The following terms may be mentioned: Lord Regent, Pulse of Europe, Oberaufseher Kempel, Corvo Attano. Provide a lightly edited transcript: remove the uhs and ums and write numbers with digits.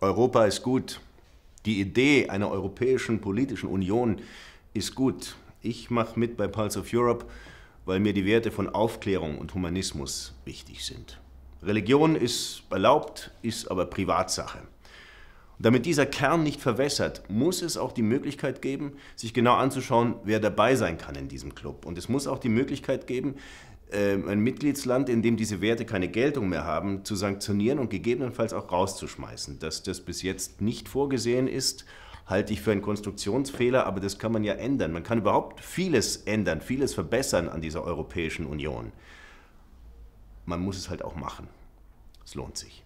Europa ist gut. Die Idee einer europäischen politischen Union ist gut. Ich mache mit bei Pulse of Europe, weil mir die Werte von Aufklärung und Humanismus wichtig sind. Religion ist erlaubt, ist aber Privatsache. Und damit dieser Kern nicht verwässert, muss es auch die Möglichkeit geben, sich genau anzuschauen, wer dabei sein kann in diesem Club. Und es muss auch die Möglichkeit geben, ein Mitgliedsland, in dem diese Werte keine Geltung mehr haben, zu sanktionieren und gegebenenfalls auch rauszuschmeißen. Dass das bis jetzt nicht vorgesehen ist, halte ich für einen Konstruktionsfehler, aber das kann man ja ändern. Man kann überhaupt vieles ändern, vieles verbessern an dieser Europäischen Union. Man muss es halt auch machen. Es lohnt sich.